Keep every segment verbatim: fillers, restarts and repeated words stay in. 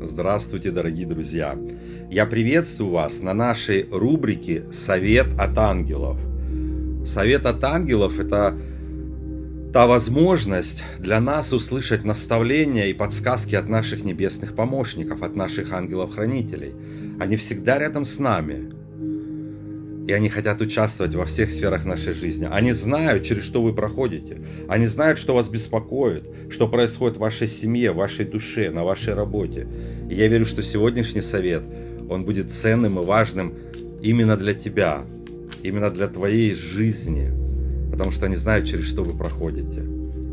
Здравствуйте, дорогие друзья! Я приветствую вас на нашей рубрике «Совет от ангелов». Совет от ангелов – это та возможность для нас услышать наставления и подсказки от наших небесных помощников, от наших ангелов-хранителей. Они всегда рядом с нами. И они хотят участвовать во всех сферах нашей жизни. Они знают, через что вы проходите. Они знают, что вас беспокоит, что происходит в вашей семье, в вашей душе, на вашей работе. И я верю, что сегодняшний совет, он будет ценным и важным именно для тебя, именно для твоей жизни. Потому что они знают, через что вы проходите.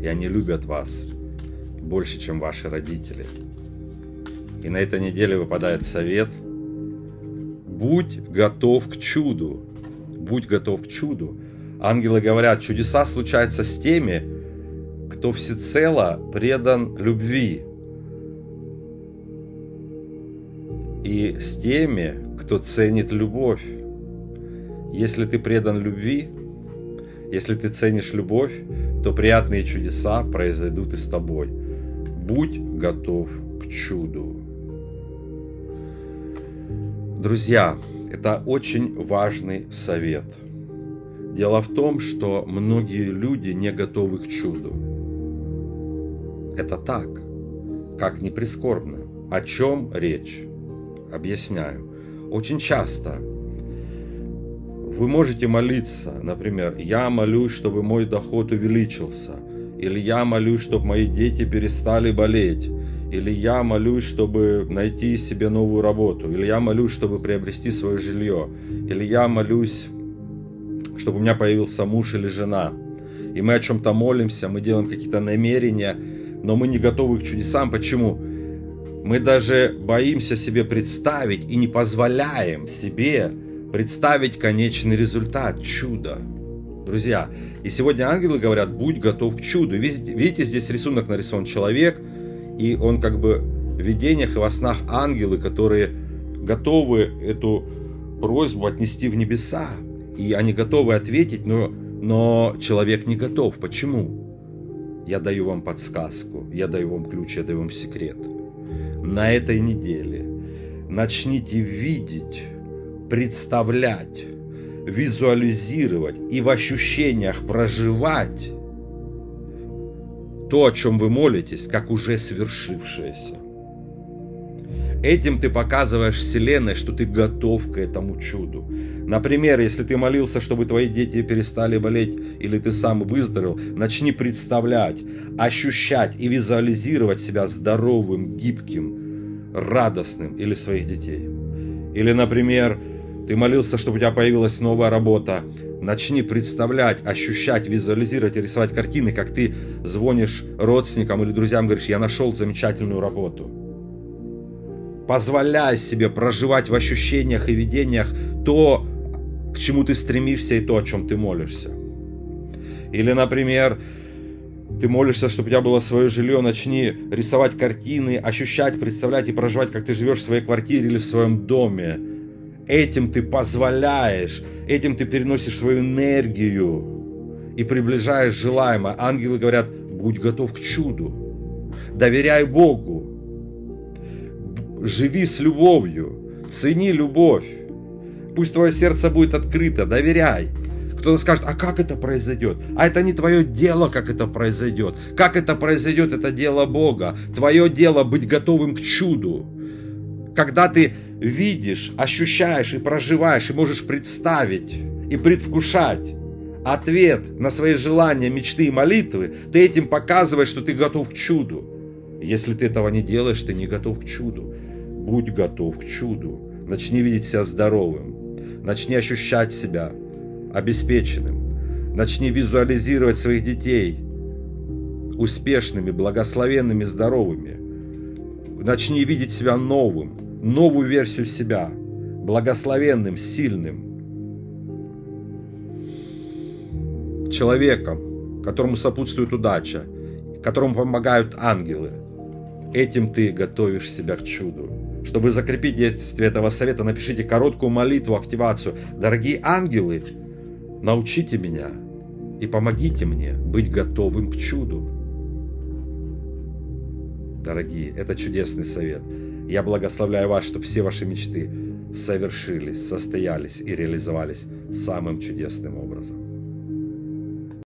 И они любят вас больше, чем ваши родители. И на этой неделе выпадает совет: будь готов к чуду. Будь готов к чуду. Ангелы говорят, чудеса случаются с теми, кто всецело предан любви. И с теми, кто ценит любовь. Если ты предан любви, если ты ценишь любовь, то приятные чудеса произойдут и с тобой. Будь готов к чуду. Друзья, это очень важный совет. Дело в том, что многие люди не готовы к чуду. Это так, как ни прискорбно. О чем речь? Объясняю. Очень часто вы можете молиться, например, я молюсь, чтобы мой доход увеличился, или я молюсь, чтобы мои дети перестали болеть, или я молюсь, чтобы найти себе новую работу, или я молюсь, чтобы приобрести свое жилье, или я молюсь, чтобы у меня появился муж или жена. И мы о чем-то молимся, мы делаем какие-то намерения, но мы не готовы к чудесам. Почему? Мы даже боимся себе представить и не позволяем себе представить конечный результат, чудо. Друзья, и сегодня ангелы говорят, будь готов к чуду. Видите, здесь рисунок нарисован человек, и он как бы в видениях и во снах ангелы, которые готовы эту просьбу отнести в небеса. И они готовы ответить, но, но человек не готов. Почему? Я даю вам подсказку, я даю вам ключ, я даю вам секрет. На этой неделе начните видеть, представлять, визуализировать и в ощущениях проживать то, о чем вы молитесь, как уже свершившееся. Этим ты показываешь Вселенной, что ты готов к этому чуду. Например, если ты молился, чтобы твои дети перестали болеть, или ты сам выздоровел, начни представлять, ощущать и визуализировать себя здоровым, гибким, радостным или своих детей. Или, например, ты молился, чтобы у тебя появилась новая работа. Начни представлять, ощущать, визуализировать и рисовать картины, как ты звонишь родственникам или друзьям, говоришь, я нашел замечательную работу. Позволяй себе проживать в ощущениях и видениях то, к чему ты стремишься и то, о чем ты молишься. Или, например, ты молишься, чтобы у тебя было свое жилье, начни рисовать картины, ощущать, представлять и проживать, как ты живешь в своей квартире или в своем доме. Этим ты позволяешь, этим ты переносишь свою энергию и приближаешь желаемое. Ангелы говорят, будь готов к чуду, доверяй Богу, живи с любовью, цени любовь, пусть твое сердце будет открыто, доверяй. Кто-то скажет, а как это произойдет? А это не твое дело, как это произойдет. Как это произойдет, это дело Бога. Твое дело быть готовым к чуду. Когда ты видишь, ощущаешь и проживаешь, и можешь представить и предвкушать ответ на свои желания, мечты и молитвы, ты этим показываешь, что ты готов к чуду. Если ты этого не делаешь, ты не готов к чуду. Будь готов к чуду. Начни видеть себя здоровым. Начни ощущать себя обеспеченным. Начни визуализировать своих детей успешными, благословенными, здоровыми. Начни видеть себя новым, новую версию себя, благословенным, сильным. Человеком, которому сопутствует удача, которому помогают ангелы. Этим ты готовишь себя к чуду. Чтобы закрепить действие этого совета, напишите короткую молитву, активацию. Дорогие ангелы, научите меня и помогите мне быть готовым к чуду. Дорогие, это чудесный совет. Я благословляю вас, чтобы все ваши мечты совершились, состоялись и реализовались самым чудесным образом.